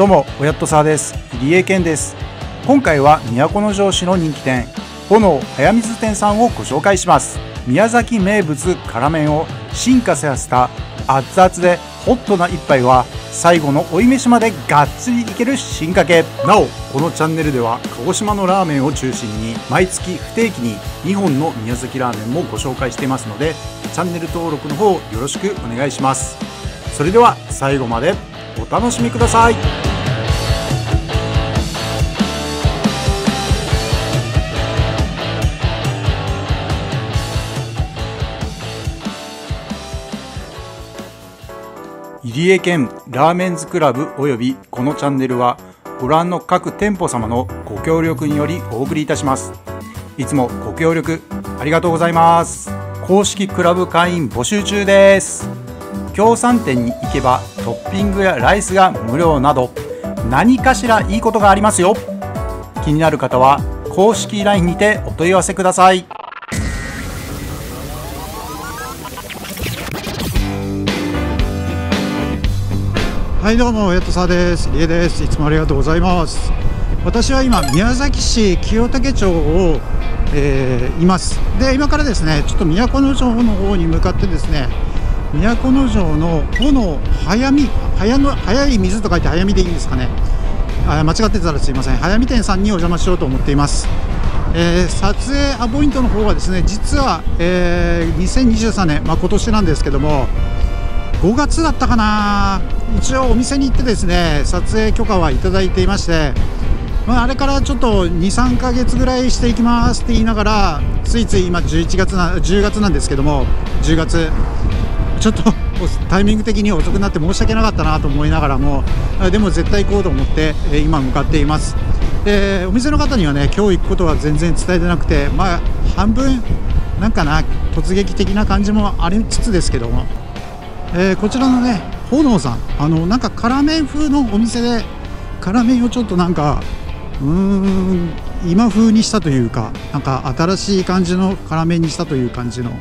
どうも親と沢です。入江健です。今回は都城市の人気店炎早水店さんをご紹介します。宮崎名物辛麺を進化させた熱々でホットな一杯は最後の追い飯までがっつりいける進化系。なおこのチャンネルでは鹿児島のラーメンを中心に毎月不定期に2本の宮崎ラーメンもご紹介していますので、チャンネル登録の方よろしくお願いします。それでは最後までお楽しみください。入江健ラーメンズクラブおよびこのチャンネルはご覧の各店舗様のご協力によりお送りいたします。いつもご協力ありがとうございます。公式クラブ会員募集中です。協賛店に行けばトッピングやライスが無料など何かしらいいことがありますよ。気になる方は公式 LINE にてお問い合わせください。はい、どうも親と沢です。入江です。いつもありがとうございます。私は今宮崎市清武町を、います。で、今からですねちょっと都城の方に向かってですね、都城の炎早水、早い水と書いて早水でいいんですかね。間違ってたらすいません。早水店さんにお邪魔しようと思っています。撮影アポイントの方はですね、実は、2023年、今年なんですけども5月だったかな、一応お店に行ってですね撮影許可はいただいていまして、あれからちょっと 2,3 ヶ月ぐらいしていきますって言いながらついつい今10月なんですけども10月、ちょっとタイミング的に遅くなって申し訳なかったなと思いながらも、でも絶対行こうと思って今向かっています。で、お店の方にはね今日行くことは全然伝えてなくて、半分なんかな突撃的な感じもありつつですけども、こちらのね炎さん、なんか辛麺風のお店で辛麺をちょっとなんか今風にしたというか、なんか新しい感じの辛麺にしたという感じの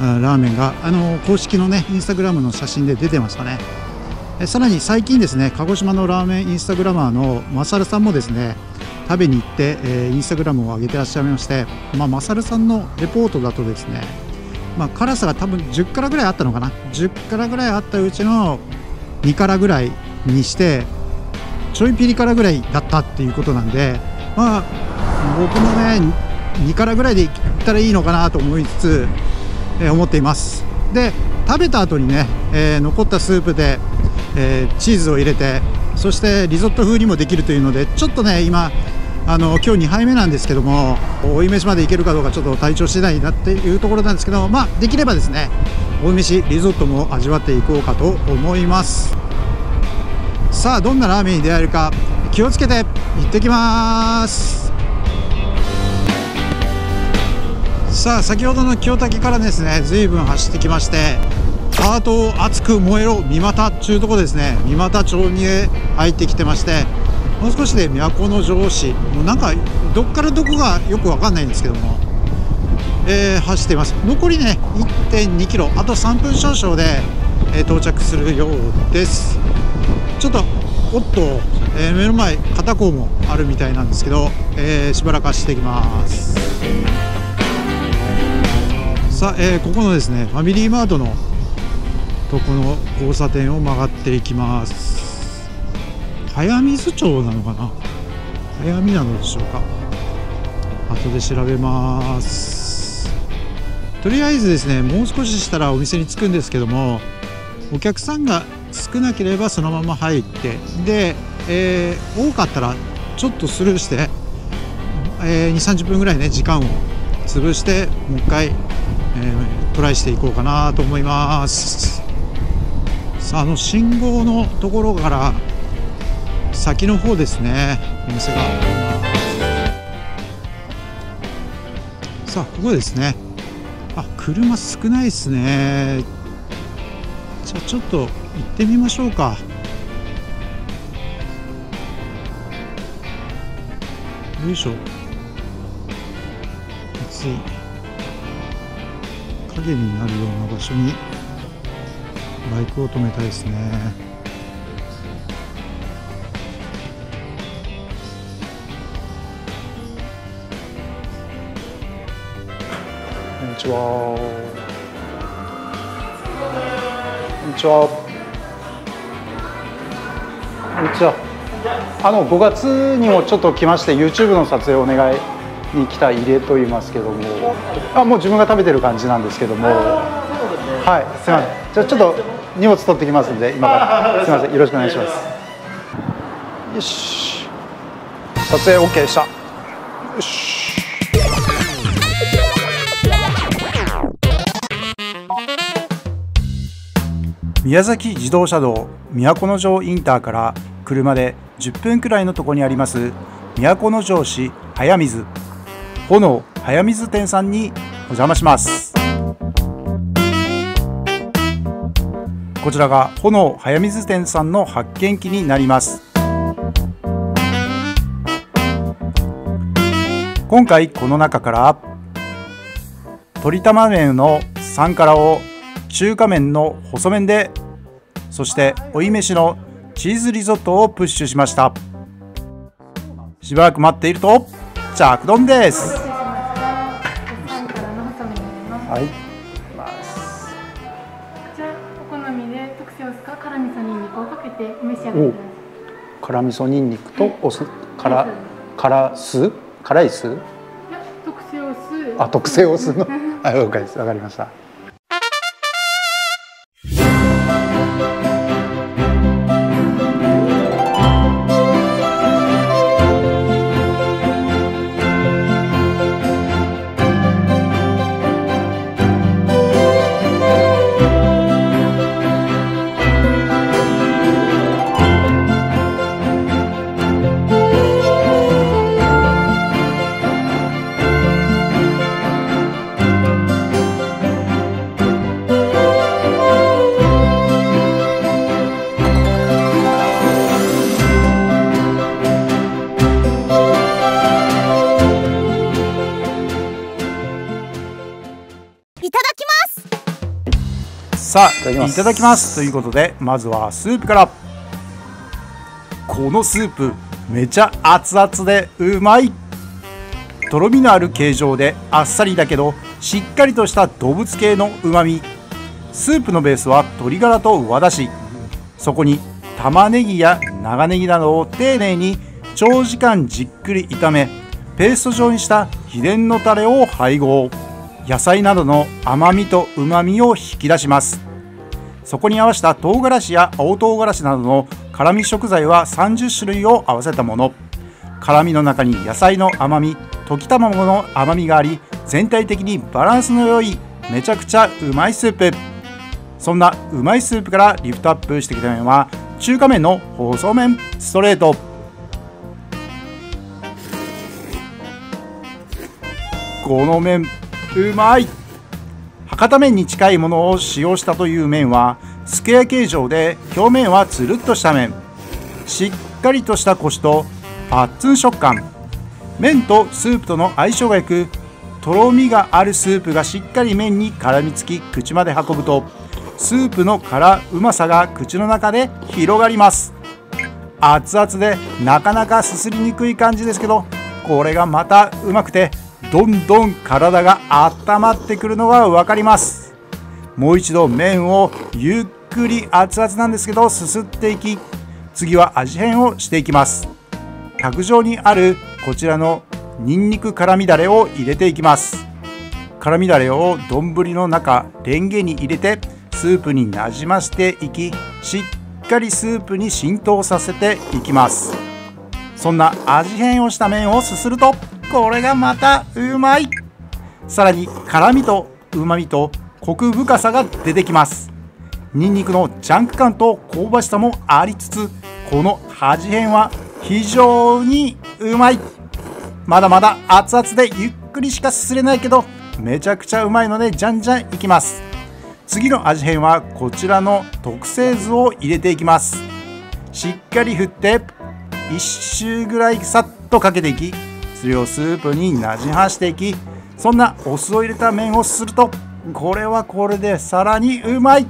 ラーメンが公式のねインスタグラムの写真で出てましたね。さらに最近ですね鹿児島のラーメンインスタグラマーのまさるさんもですね食べに行って、インスタグラムを上げてらっしゃいまして、まさるさんのレポートだとですね、辛さが多分10辛ぐらいあったのかな、10辛ぐらいあったうちの2辛ぐらいにしてちょいピリ辛ぐらいだったっていうことなんで、僕もね2辛ぐらいでいったらいいのかなと思いつつ思っています。で、食べた後にね、残ったスープで、チーズを入れて、そしてリゾット風にもできるというのでちょっとね今今日2杯目なんですけども追い飯までいけるかどうかちょっと体調次第だっていうところなんですけど、できればですね追い飯リゾットも味わっていこうかと思います。さあどんなラーメンに出会えるか気をつけて行ってきます。さあ先ほどの清武からですね随分走ってきまして、ハートを熱く燃えろ三股っちゅうとこですね、三股町に入ってきてまして、もう少しで都城市、もうなんかどっからどこがよくわかんないんですけども、走っています。残りね 1.2 キロ、あと3分少々で、到着するようです。ちょっとおっと、目の前片方もあるみたいなんですけど、しばらく走ってきます。さあ、ここのですねファミリーマートのとこの交差点を曲がっていきます。早水町なのかな、早水なのでしょうか、後で調べます。とりあえずですねもう少ししたらお店に着くんですけども、お客さんが少なければそのまま入ってで、多かったらちょっとスルーして、2,30 分ぐらいね時間を潰してもう一回トライしていこうかなと思います。さあ、信号のところから先の方ですねお店が、さあここですね。車少ないですね。じゃあちょっと行ってみましょうか。よいしょ、暑い影になるような場所にバイクを止めたいですね。にちは。こんにちは。こんにちは。5月にもちょっと来まして YouTube の撮影をお願いに来た入江と言いますけども、もう自分が食べてる感じなんですけども、はい、すみません。じゃあちょっと荷物取ってきますんで今からすみません、よろしくお願いします。よし、撮影 OK でした。よし。宮崎自動車道都城インターから車で10分くらいのとこにあります都城市早水炎早水店さんにお邪魔します。こちらが炎早水店さんの発見機になります。今回この中から鶏玉麺の3辛を中華麺の細麺で、そして追い飯のチーズリゾットをプッシュしました。しばらく待っていると着丼です。はい、ますじゃあお好みで特製お酢か辛味噌にんにくをかけてお召し上がりください。辛味噌にんにくとお酢、辛い酢？いや、特製お酢。あ、特製お酢のはい、わかりました。さあ、いただきますということで、まずはスープから。このスープめちゃ熱々でうまい。とろみのある形状であっさりだけどしっかりとした動物系のうまみ。スープのベースは鶏ガラと和だし、そこに玉ねぎや長ネギなどを丁寧に長時間じっくり炒め、ペースト状にした秘伝のタレを配合。野菜などの甘みとうまみを引き出します。そこに合わせた唐辛子や青唐辛子などの辛味食材は30種類を合わせたもの。辛味の中に野菜の甘み、溶き卵の甘みがあり、全体的にバランスの良いめちゃくちゃうまいスープ。そんなうまいスープからリフトアップしてきた麺は中華麺の細麺ストレート。この麺うまい。博多麺に近いものを使用したという麺はすけ焼形状で、表面はつるっとした麺、しっかりとしたコシとパッツン食感。麺とスープとの相性が良く、とろみがあるスープがしっかり麺に絡みつき、口まで運ぶとスープの辛うまさが口の中で広がります。熱々でなかなかすすりにくい感じですけど、これがまたうまくてどんどん体が温まってくるのが分かります。もう一度麺をゆっくり熱々なんですけどすすっていき、次は味変をしていきます。卓上にあるこちらのにんにく辛みだれを入れていきます。辛みだれを丼の中レンゲに入れてスープになじましていき、しっかりスープに浸透させていきます。そんな味変をした麺をすするとこれがまたうまい。さらに辛みとうまみとコク深さが出てきます。にんにくのジャンク感と香ばしさもありつつ、この味変は非常にうまい。まだまだ熱々でゆっくりしかすすれないけどめちゃくちゃうまいので、じゃんじゃんいきます。次の味変はこちらの特製酢を入れていきます。しっかり振って1周ぐらいさっとかけていき、それをスープになじましていき、そんなお酢を入れた麺をすするとこれはこれでさらにうまい。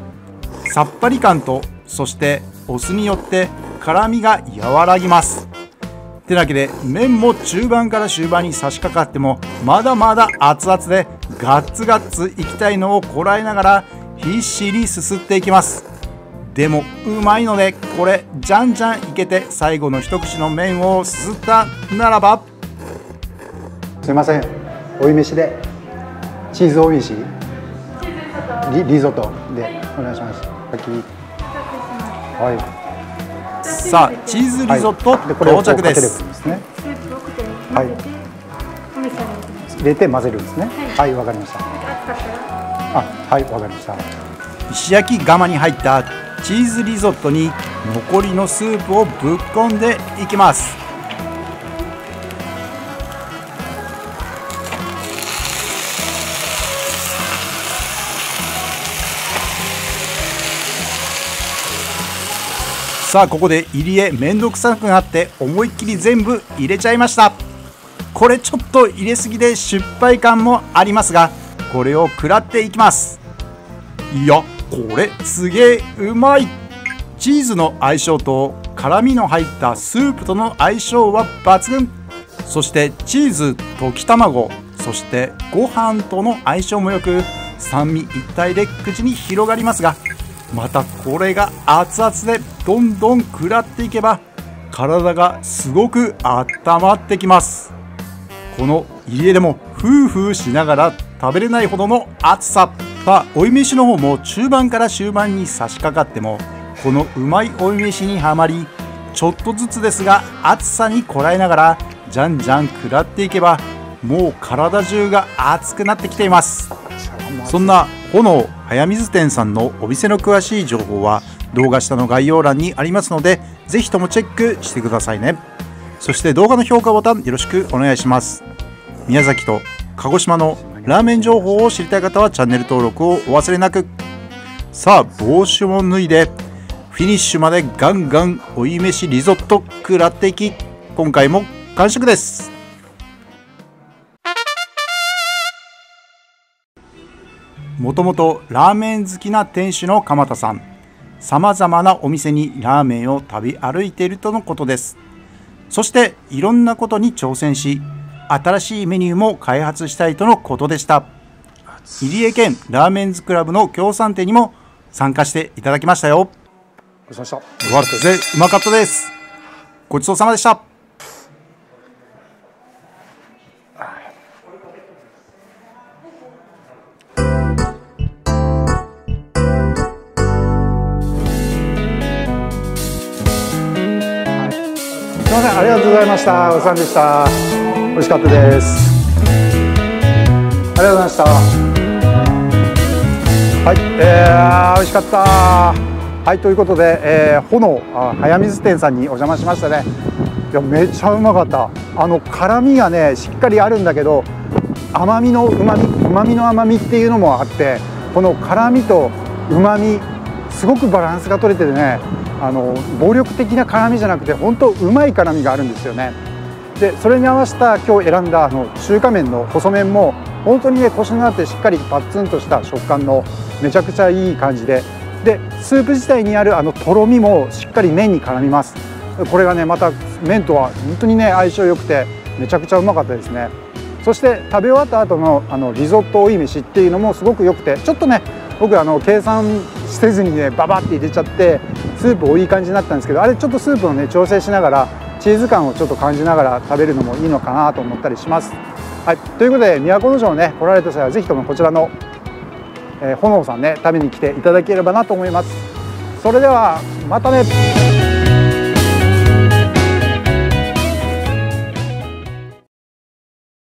さっぱり感と、そしてお酢によって辛みが和らぎます。てなわけで麺も中盤から終盤に差し掛かってもまだまだ熱々でガッツガッツいきたいのをこらえながら必死にすすっていきます。でもうまいのでこれじゃんじゃんいけて、最後の一口の麺をすすったならば、すいません、追い飯でチーズ追い飯リゾットでお願いします。はい、さあチーズリゾット到着です。はい、入れて混ぜるんですね。はい、わかりました。あ、はい、わかりました。石焼き釜に入ったチーズリゾットに残りのスープをぶっ込んでいきます。さあここで入り江めんどくさくなって思いっきり全部入れちゃいました。これちょっと入れすぎで失敗感もありますが、これを食らっていきます。いやこれすげえうまい。チーズの相性と辛みの入ったスープとの相性は抜群。そしてチーズ、溶き卵、そしてご飯との相性もよく、三位一体で口に広がりますが、またこれが熱々でどんどん食らっていけば体がすごく温まってきます。この家でもフーフーしながら食べれないほどの熱さ。さあ追い飯の方も中盤から終盤に差し掛かっても、このうまい追い飯にはまり、ちょっとずつですが熱さにこらえながらじゃんじゃん食らっていけば、もう体中が熱くなってきています。そんな炎早水店さんのお店の詳しい情報は動画下の概要欄にありますので、ぜひともチェックしてくださいね。そして動画の評価ボタンよろしくお願いします。宮崎と鹿児島のラーメン情報を知りたい方はチャンネル登録をお忘れなく。さあ帽子も脱いでフィニッシュまでガンガン追い飯リゾット食らっていき、今回も完食です。もともとラーメン好きな店主の鎌田さん、さまざまなお店にラーメンを旅歩いているとのことです。そしていろんなことに挑戦し、新しいメニューも開発したいとのことでした。入江県ラーメンズクラブの協賛店にも参加していただきましたよ。ごちそうさまでした。うまかったです。ごちそうさまでした。すみません、ありがとうございました。お疲れ様でした。美味しかったです。ありがとうございました。はい、美味しかった。はい、ということで、炎早水店さんにお邪魔しましたね。いや、めちゃうまかった。辛みがねしっかりあるんだけど、甘みのうまみ、うまみの甘みっていうのもあって、この辛みとうまみすごくバランスが取れててね、暴力的な辛みじゃなくて本当うまい辛みがあるんですよね。でそれに合わせた今日選んだ中華麺の細麺も本当にね、コシのあってしっかりパッツンとした食感のめちゃくちゃいい感じで、でスープ自体にあるとろみもしっかり麺に絡みます。これがねまた麺とは本当にね相性良くてめちゃくちゃうまかったですね。そして食べ終わった後のリゾット追い飯っていうのもすごく良くて、ちょっとね僕計算せずにねババって入れちゃってスープをいい感じになったんですけど、あれちょっとスープをね調整しながらチーズ感をちょっと感じながら食べるのもいいのかなと思ったりします。はい、ということで都城ね来られた際は是非ともこちらの、炎さんね食べに来ていただければなと思います。それではまたね。